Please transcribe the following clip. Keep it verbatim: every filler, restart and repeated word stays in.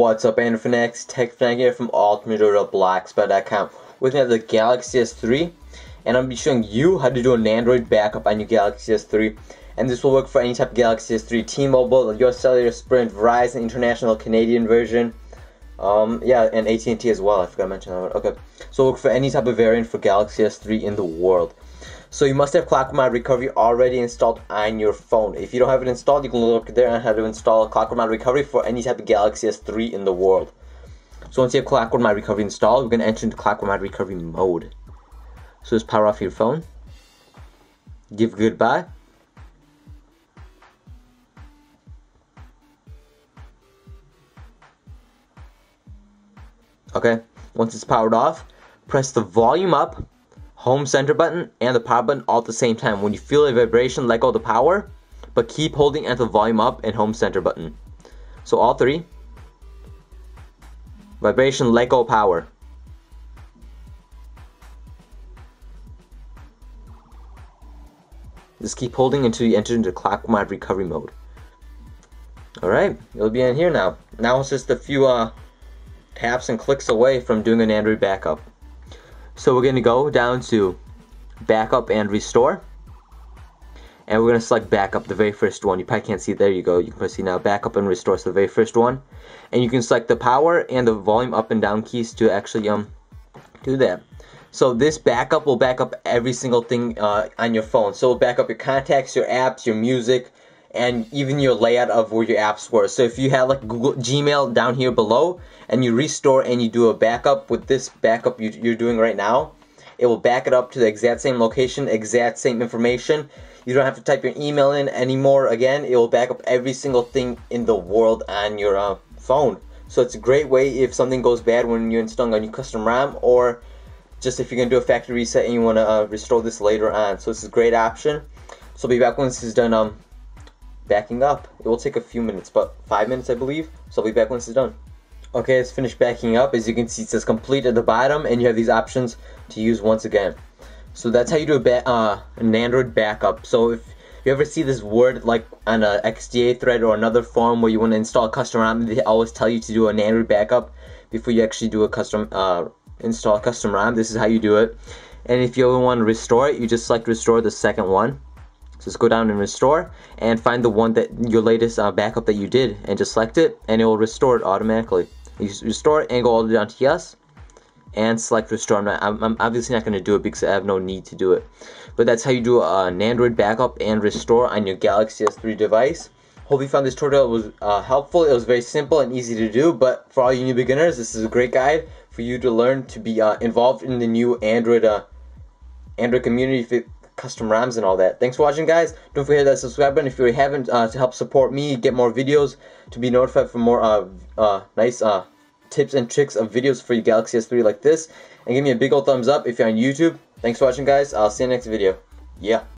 What's up, Android fanatics? TechFanatic nine here from ultimate dot blogspot dot com. We're going to have the Galaxy S three, and I'm going to be showing you how to do an Android backup on your Galaxy S three. And this will work for any type of Galaxy S three, T-Mobile, your cellular, Sprint, Verizon, international, Canadian version. Um, yeah, and A T and T as well. I forgot to mention that one. Okay, so it'll work for any type of variant for Galaxy S three in the world. So you must have ClockworkMod Recovery already installed on your phone. If you don't have it installed, you can look there on how to install ClockworkMod Recovery for any type of Galaxy S three in the world. So once you have ClockworkMod Recovery installed, we're going to enter into ClockworkMod Recovery mode. So just power off your phone. Give goodbye. Okay, once it's powered off, press the volume up, home center button, and the power button all at the same time. When you feel a vibration, let go of the power, but keep holding at the volume up and home center button. So all three. Vibration, let go, power. Just keep holding until you enter into ClockworkMod Recovery mode. Alright, it'll be in here now. Now it's just a few uh, taps and clicks away from doing an Android backup. So we're going to go down to Backup and Restore, and we're going to select Backup, the very first one. You probably can't see it. There you go. You can see now Backup and Restore, so the very first one. And you can select the power and the volume up and down keys to actually um do that. So this backup will back up every single thing uh, on your phone. So it will back up your contacts, your apps, your music, and even your layout of where your apps were. So if you had like Google Gmail down here below, and you restore and you do a backup with this backup you, you're doing right now, it will back it up to the exact same location, exact same information. You don't have to type your email in anymore again. It will back up every single thing in the world on your uh, phone. So it's a great way if something goes bad when you're installing a new custom ROM, or just if you're going to do a factory reset and you want to uh, restore this later on. So it's a great option. So I'll be back once this is done um, backing up. It will take a few minutes, but five minutes I believe. So I'll be back once it's done. Okay, it's finished backing up. As you can see, it says complete at the bottom, and you have these options to use once again. So that's how you do a ba uh, an Android backup. So if you ever see this word like on a X D A thread or another forum where you want to install a custom ROM, they always tell you to do an Android backup before you actually do a custom uh, install a custom ROM. This is how you do it. And if you ever want to restore it, you just select restore, the second one. So just go down and restore, and find the one that your latest uh, backup that you did, and just select it, and it will restore it automatically. You restore it and go all the way down to yes, and select restore. I'm, not, I'm, I'm obviously not going to do it because I have no need to do it. But that's how you do uh, an Android backup and restore on your Galaxy S three device. Hope you found this tutorial was uh, helpful. It was very simple and easy to do, but for all you new beginners, this is a great guide for you to learn to be uh, involved in the new Android uh, Android community, custom ROMs and all that. Thanks for watching, guys. Don't forget that subscribe button if you already haven't, uh, to help support me, get more videos, to be notified for more uh, uh, nice uh, tips and tricks of videos for your Galaxy S three like this. And give me a big old thumbs up if you're on YouTube. Thanks for watching, guys. I'll see you in the next video. Yeah.